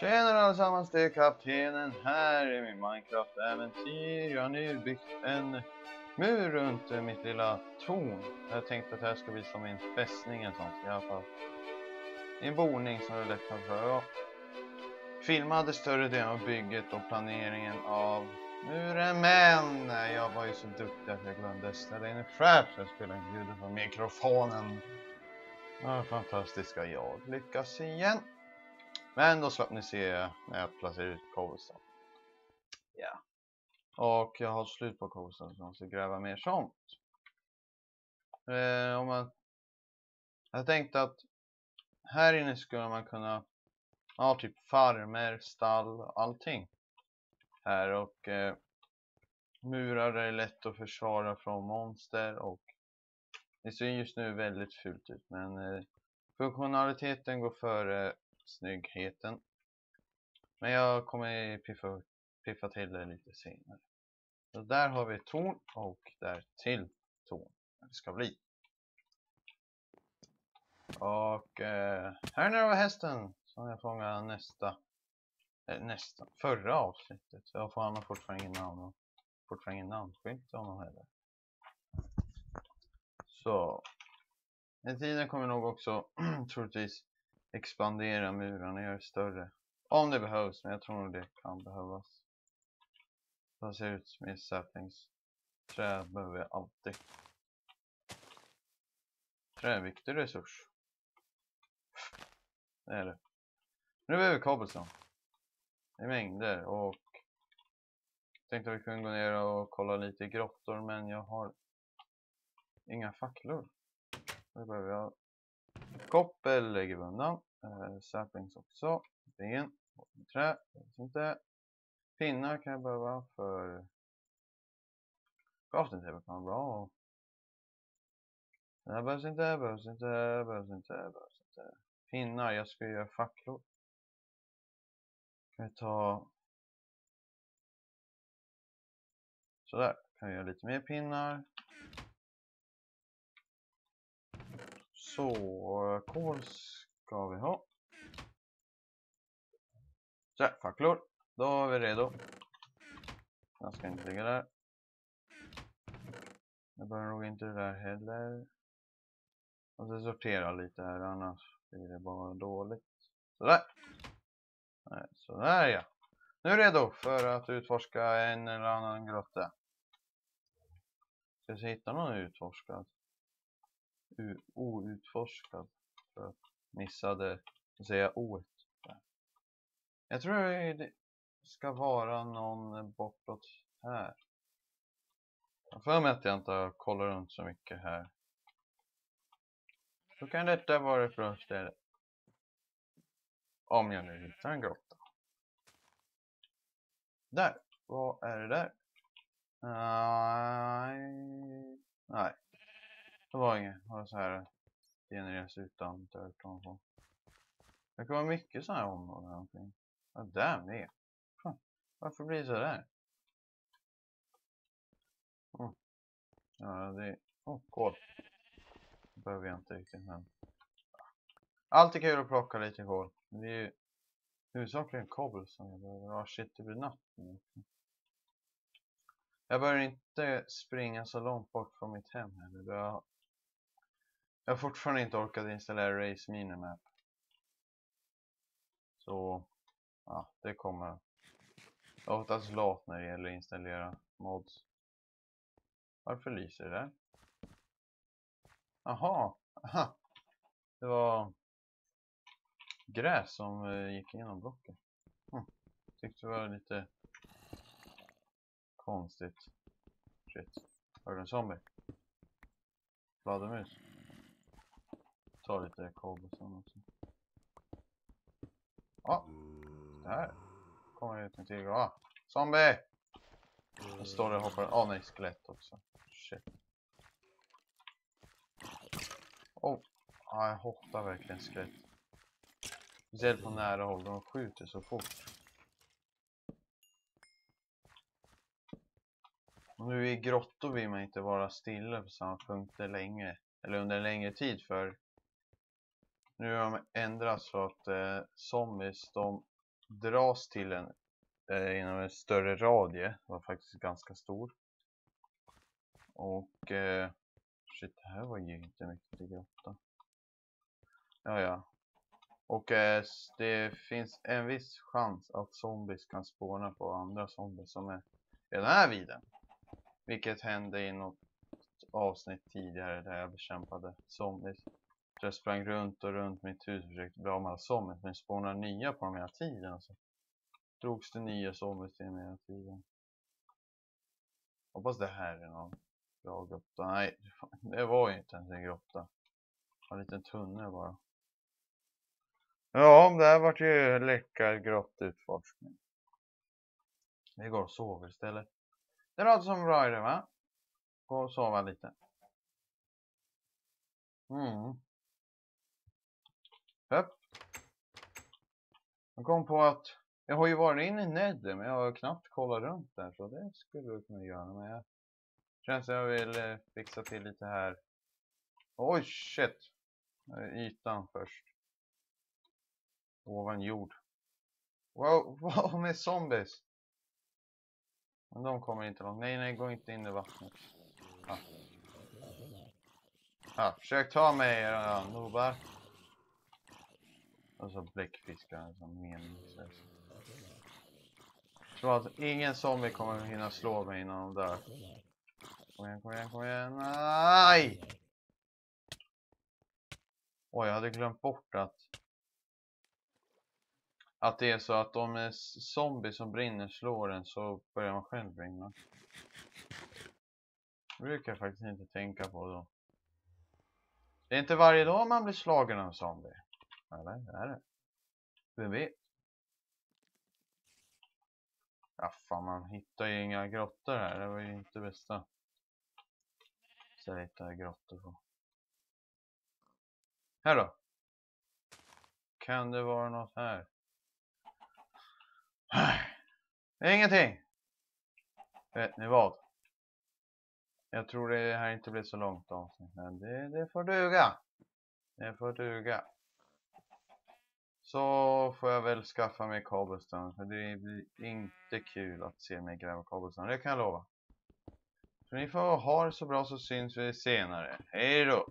Tjena allesammans, det är kaptenen. Här är min Minecraft-äventyr. Jag har nu byggt en mur runt mitt lilla torn. Jag tänkte att det här ska bli som en fästning eller sånt. I alla fall en boning som är lätt kan föra. Filmade större delen av bygget och planeringen av muren. Men jag var ju så duktig att jag glömde ställa in en trap. Så jag spelade ljudet på mikrofonen. Ja, fantastiska jag. Lyckas igen. Men då slapp ni se när jag placerar ut kobolsten. Ja. Och jag har slut på kobolsten så jag måste gräva mer sånt. Jag tänkte att här inne skulle man kunna ha typ farmer, stall, allting. Här och murar är lätt att försvara från monster och det ser just nu väldigt fult ut. Men funktionaliteten går före snyggheten. Men jag kommer piffa till det lite senare. Så där har vi torn och där till torn. Det ska bli. Och här nere var hästen som jag fångade förra avsnittet. Jag får annars fortfarande ingen namn och fortfarande ingen namnskylt om honom heller. Så den tiden kommer nog också troligtvis expandera muren och göra det större. Om det behövs, men jag tror nog det kan behövas. Så ser ut med saplings. Trä behöver jag alltid. Trä är en viktig resurs. Det är det. Nu behöver vi kabelstånd. I mängder och jag tänkte att vi kunde gå ner och kolla lite i grottor, men jag har inga facklor. Då behöver jag koppel lägger vi undan. Saplings också. Ben och trä. Inte. Pinnar kan jag behöva för gaftentepet kan vara bra. Det här behövs inte. Pinnar, jag ska göra facklor. Kan jag ta sådär, kan jag göra lite mer pinnar. Så, kol ska vi ha. Så, facklor. Då är vi redo. Jag ska inte ligga där. Jag behöver nog inte det där heller. Och så sortera lite här, annars blir det bara dåligt. Sådär. Nej, sådär ja. Nu är jag redo för att utforska en eller annan grotta. Ska jag hitta någon utforskad? Outforskad för att missade att säga o. Jag tror det ska vara någon bortåt här. Jag för mig att jag inte kollar runt så mycket här. Så kan detta vara ett bra ställe. Om jag nu hittar en grotta. Där, vad är det där? Nej. Det var inget, bara så här genereras utan törton på. Det kan vara mycket sådana här områden omkring. Ja, damn det. Varför blir det så där? Ja, det är... kol. Det behöver jag inte riktigt, men... Alltid kul att plocka lite kol. Det är ju huvudsakligen kobbel som jag behöver. Ja, shit, det blir natt nu. Jag bör inte springa så långt bort från mitt hem heller. Jag har fortfarande inte orkat installera Race Minimap. Så, ja, det kommer. Jag har oftast lat när det gäller att installera mods. Varför lyser det där? Aha. Det var gräs som gick igenom blocken. Tyckte det var lite konstigt. Shit. Hör du en zombie? Fladdermus. Ta lite kobolstånd också. Ja, där kommer ut en till. Zombie! Jag står där och hoppar. Nej, skelett också. Shit. Jag hoppar verkligen skelett. Speciellt på nära håll, de skjuter så fort. Och nu i grottor vill man inte vara stilla på samma punkter länge. Eller under en längre tid, för nu har de ändrats så att zombies, de dras till en inom en större radie. Var faktiskt ganska stor. Och shit, det här var ju inte mycket i grotta. Ja. Och det finns en viss chans att zombies kan spåna på andra zombies som är i den här viden. Vilket hände i något avsnitt tidigare där jag bekämpade zombies. Så jag sprang runt och runt mitt hus och försökte bli av med alla zombies. Men spånade nya på de här tiden. Så drogs det nya zombies i den här tiden. Hoppas det här är någon bra grotta. Nej, det var ju inte ens en grotta. En liten tunnel bara. Ja, det här vart ju läckad grottutforskning. Vi går och sover istället. Det är allt som rör det, va? Gå och sova lite. Höpp. Jag kom på att jag har ju varit inne i Nether, men jag har knappt kollat runt där. Så det skulle jag kunna göra. Men jag känns att jag vill fixa till lite här. Oj, shit. Ytan först. Ovan jord. Wow, vad med zombies? Men de kommer inte långt. Nej, gå inte in i vattnet. Försök ta mig era nobar. Och så bläckfiskar som meningslöst. Så att ingen zombie kommer hinna slå mig innan de dör. Kom igen. Nej! Oj, jag hade glömt bort att det är så att om zombies som brinner slår en så börjar man själv brinna. Det brukar jag faktiskt inte tänka på då. Det är inte varje dag man blir slagen av en zombie. Eller? Är det? Vem vet? Ja, fan, man hittar ju inga grottor här. Det var ju inte bästa. Så jag hittar grottor på. Här då. Kan det vara något här? Ingenting. Vet ni vad? Jag tror det här inte blir så långt avsnitt. Men det får duga. Så får jag väl skaffa mig cobblestone. För det blir inte kul att se mig gräva cobblestone. Det kan jag lova. Så ni får ha det så bra, så syns vi senare. Hej då.